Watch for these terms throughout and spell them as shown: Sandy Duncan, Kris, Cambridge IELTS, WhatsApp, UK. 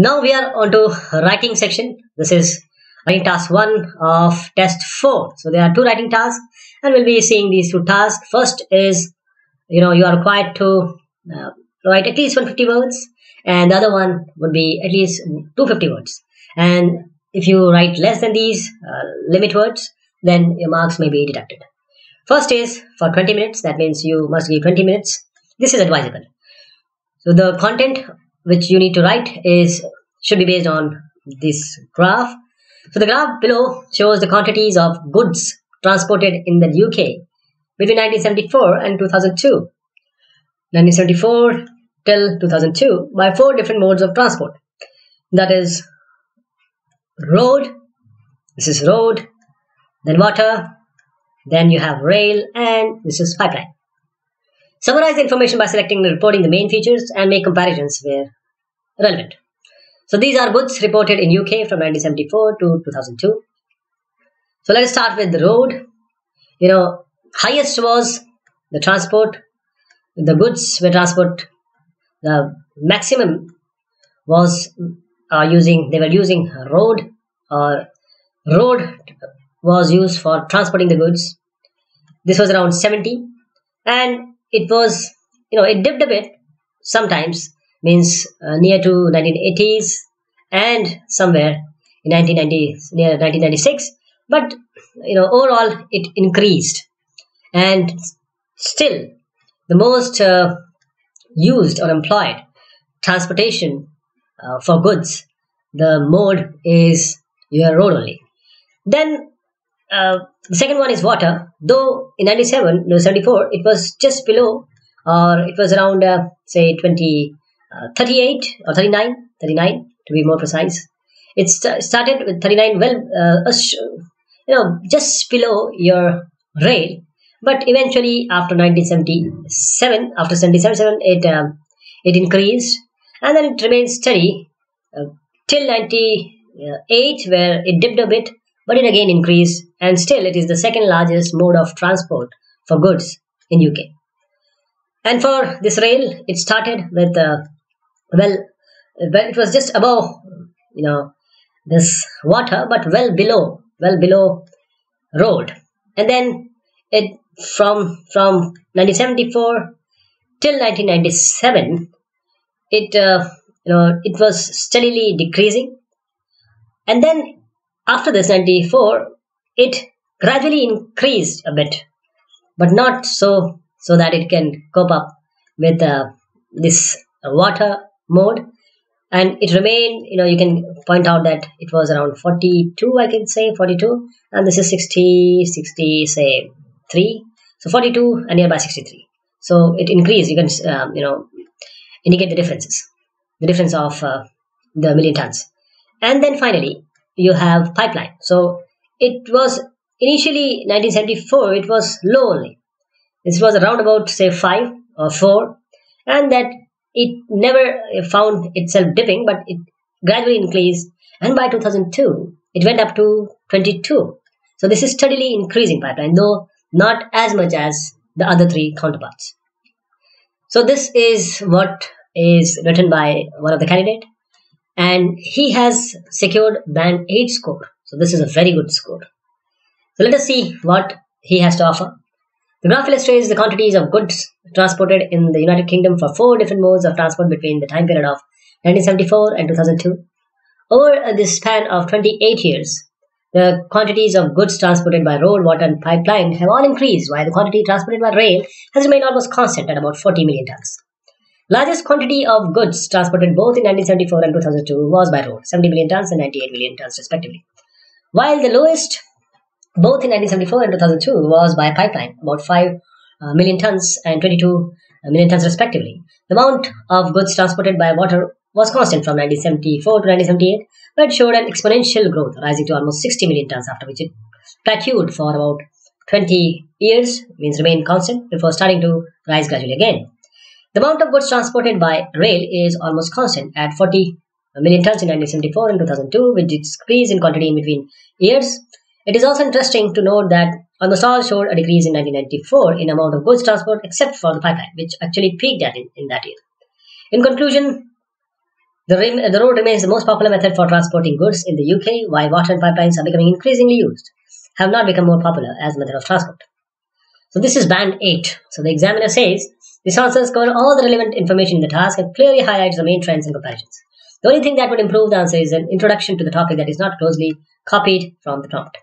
Now we are on to writing section. This is writing task 1 of test 4. So there are two writing tasks and we'll be seeing these two tasks. First is, you are required to write at least 150 words and the other one would be at least 250 words. And if you write less than these limit words, then your marks may be deducted. First is for 20 minutes. That means you must give 20 minutes. This is advisable. So the content which you need to write should be based on this graph. So the graph below shows the quantities of goods transported in the UK between 1974 and 2002. 1974 till 2002 by four different modes of transport. That is road, this is road, then water, then you have rail, and this is pipeline. Summarize the information by selecting and reporting the main features and make comparisons where relevant. So these are goods reported in UK from 1974 to 2002. So let us start with the road. Highest was the transport. The goods were transport. The maximum was they were using road. Road was used for transporting the goods. This was around 70, and it was, it dipped a bit sometimes, means near to 1980s and somewhere in 1990, near 1996. But, overall it increased. And still, the most used or employed transportation for goods, the mode is your road only. Then, the second one is water, though in 1974 it was just below, or it was around say 39 to be more precise. It started with 39, well, just below your rail, but eventually after 1977, it increased, and then it remained steady till 98, where it dipped a bit. But it again increased, and still it is the second largest mode of transport for goods in UK. And for this rail, it started with, it was just above, this water, but well below road. And then it from 1974 till 1997, it was steadily decreasing, and then. After this 94, it gradually increased a bit, but not so that it can cope up with this water mode, and it remained. You can point out that it was around 42, I can say 42, and this is 60, say 3, so 42 and nearby 63. So it increased. You can indicate the differences, the difference of the million tons, and then finally. You have pipeline. So it was initially 1974, it was low only. This was around about say 5 or 4, and that it never found itself dipping, but it gradually increased, and by 2002 it went up to 22. So this is steadily increasing pipeline, though not as much as the other three counterparts. So this is what is written by one of the candidates. And he has secured band 8 score. So this is a very good score. So let us see what he has to offer. The graph illustrates the quantities of goods transported in the United Kingdom for four different modes of transport between the time period of 1974 and 2002. Over the span of 28 years, the quantities of goods transported by road, water and pipeline have all increased, while the quantity transported by rail has remained almost constant at about 40 million tons. Largest quantity of goods transported both in 1974 and 2002 was by road, 70 million tons and 98 million tons respectively. While the lowest both in 1974 and 2002 was by pipeline, about 5 million tons and 22 million tons respectively. The amount of goods transported by water was constant from 1974 to 1978, but showed an exponential growth, rising to almost 60 million tons, after which it plateaued for about 20 years, means remained constant, before starting to rise gradually again. The amount of goods transported by rail is almost constant at 40 million tons in 1974 and 2002, which decreased in quantity in between years. It is also interesting to note that almost all showed a decrease in 1994 in amount of goods transport, except for the pipeline, which actually peaked in that year. In conclusion, The road remains the most popular method for transporting goods in the UK, while water and pipelines are becoming increasingly used, have not become more popular as a method of transport. So this is band 8. So the examiner says, these answers cover all the relevant information in the task and clearly highlights the main trends and comparisons. The only thing that would improve the answer is an introduction to the topic that is not closely copied from the prompt.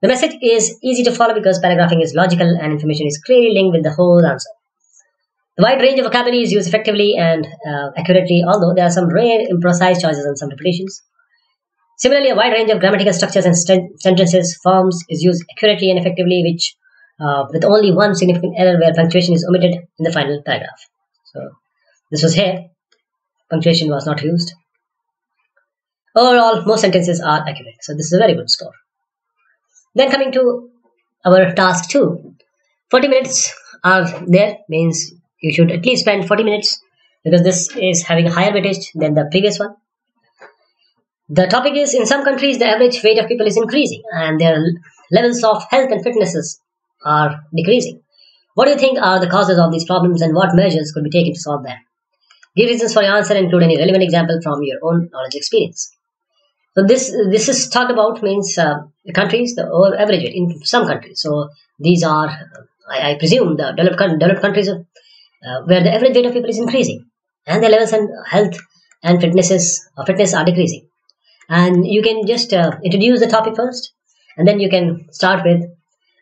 The message is easy to follow because paragraphing is logical and information is clearly linked with the whole answer. The wide range of vocabulary is used effectively and accurately, although there are some rare imprecise choices and some repetitions. Similarly, a wide range of grammatical structures and sentences forms is used accurately and effectively, which with only one significant error where punctuation is omitted in the final paragraph. So this was here. Punctuation was not used. Overall, most sentences are accurate. So this is a very good score. Then coming to our task 2. 40 minutes are there, means you should at least spend 40 minutes because this is having a higher weightage than the previous one. The topic is, in some countries, the average weight of people is increasing and their levels of health and fitnesses are decreasing. What do you think are the causes of these problems and what measures could be taken to solve them? Give reasons for your answer and include any relevant example from your own knowledge experience. So this is talked about, means the countries, the average weight in some countries. So these are, I presume, the developed countries where the average weight of people is increasing and the levels and health and fitness are decreasing. And you can just introduce the topic first, and then you can start with,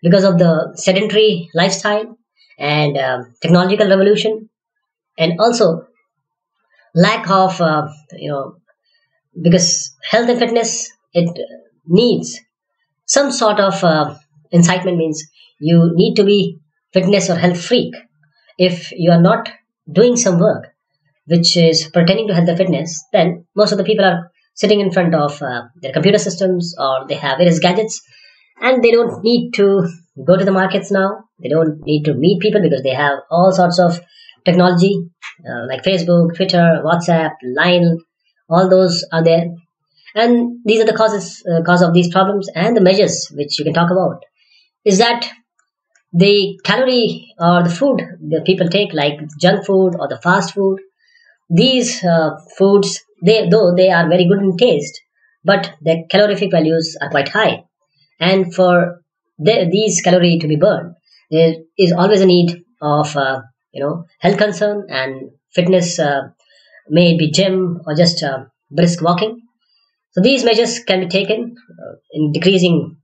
because of the sedentary lifestyle and technological revolution, and also lack of, because health and fitness, it needs some sort of incitement, means you need to be fitness or health freak. If you are not doing some work which is pertaining to health and fitness, then most of the people are sitting in front of their computer systems, or they have various gadgets, and they don't need to go to the markets now. They don't need to meet people because they have all sorts of technology like Facebook, Twitter, WhatsApp, Line, all those are there. And these are the cause of these problems, and the measures which you can talk about is that the calorie or the food that people take, like junk food or the fast food, these foods, though they are very good in taste, but their calorific values are quite high. And for these calories to be burned, there is always a need of health concern and fitness, may it be gym or just brisk walking. So these measures can be taken in decreasing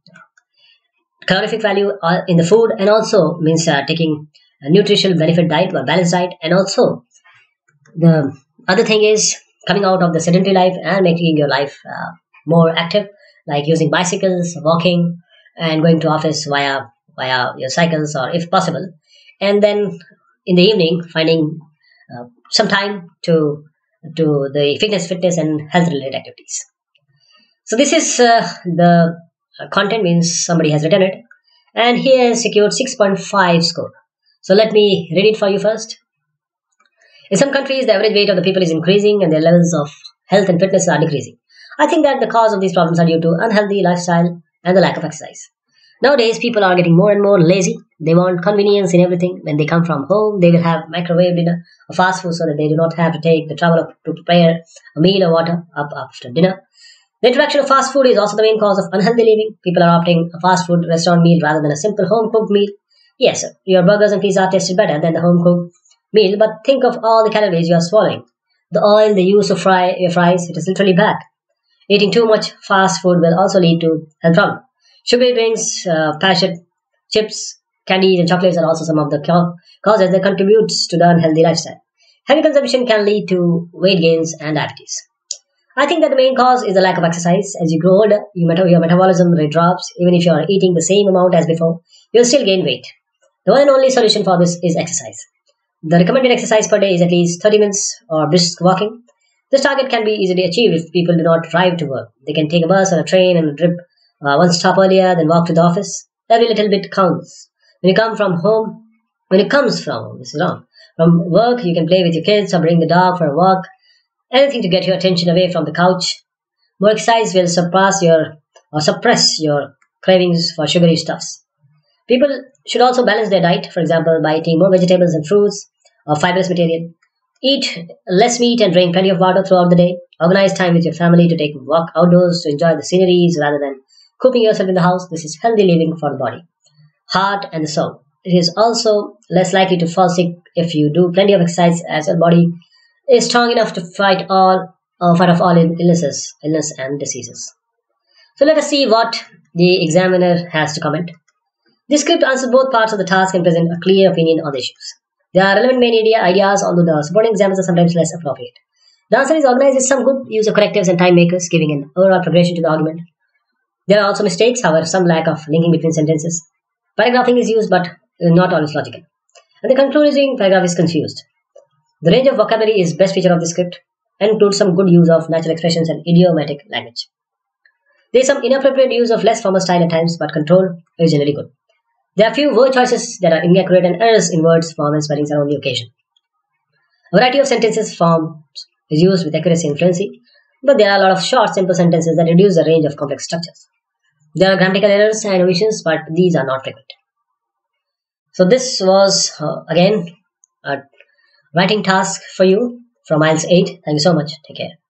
calorific value in the food, and also means taking a nutritional benefit diet or balanced diet. And also the other thing is coming out of the sedentary life and making your life more active, like using bicycles, walking, and going to office via your cycles, or if possible, and then in the evening finding some time to the fitness and health related activities. So this is the content, means somebody has written it, and he has secured 6.5 score. So let me read it for you first. In some countries, the average weight of the people is increasing and their levels of health and fitness are decreasing. I think that the cause of these problems are due to unhealthy lifestyle and the lack of exercise. Nowadays, people are getting more and more lazy. They want convenience in everything. When they come from home, they will have microwave dinner or fast food so that they do not have to take the trouble to prepare a meal or water up after dinner. The introduction of fast food is also the main cause of unhealthy living. People are opting a fast food restaurant meal rather than a simple home-cooked meal. Yes, your burgers and pizza tasted better than the home-cooked meal, but think of all the calories you are swallowing. The oil they use to fry your fries, it is literally bad. Eating too much fast food will also lead to health problems. Sugary drinks, packaged chips, candies and chocolates are also some of the causes that contributes to the unhealthy lifestyle. Heavy consumption can lead to weight gains and diabetes. I think that the main cause is the lack of exercise. As you grow older, your metabolism rate drops. Even if you are eating the same amount as before, you will still gain weight. The one and only solution for this is exercise. The recommended exercise per day is at least 30 minutes or brisk walking. This target can be easily achieved if people do not drive to work. They can take a bus or a train and trip one stop earlier, then walk to the office. Every little bit counts. When it comes from work, you can play with your kids or bring the dog for a walk. Anything to get your attention away from the couch. More exercise will suppress your cravings for sugary stuffs. People should also balance their diet, for example, by eating more vegetables and fruits or fibrous material. Eat less meat and drink plenty of water throughout the day. Organize time with your family to take a walk outdoors to enjoy the sceneries rather than cooking yourself in the house. This is healthy living for the body, heart and the soul. It is also less likely to fall sick if you do plenty of exercise, as your body is strong enough to fight off all illness and diseases. So let us see what the examiner has to comment. This script answers both parts of the task and presents a clear opinion on the issues. There are relevant main ideas, although the supporting examples are sometimes less appropriate. The answer is organized with some good use of correctives and time makers, giving an overall progression to the argument. There are also mistakes, however, some lack of linking between sentences. Paragraphing is used, but not always logical. And the concluding paragraph is confused. The range of vocabulary is best feature of the script and includes some good use of natural expressions and idiomatic language. There is some inappropriate use of less formal style at times, but control is generally good. There are few word choices that are inaccurate and errors in words, form and spellings are on the occasion. A variety of sentences forms is used with accuracy and fluency, but there are a lot of short, simple sentences that reduce the range of complex structures. There are grammatical errors and omissions, but these are not frequent. So this was, again, a writing task for you from IELTS 8. Thank you so much. Take care.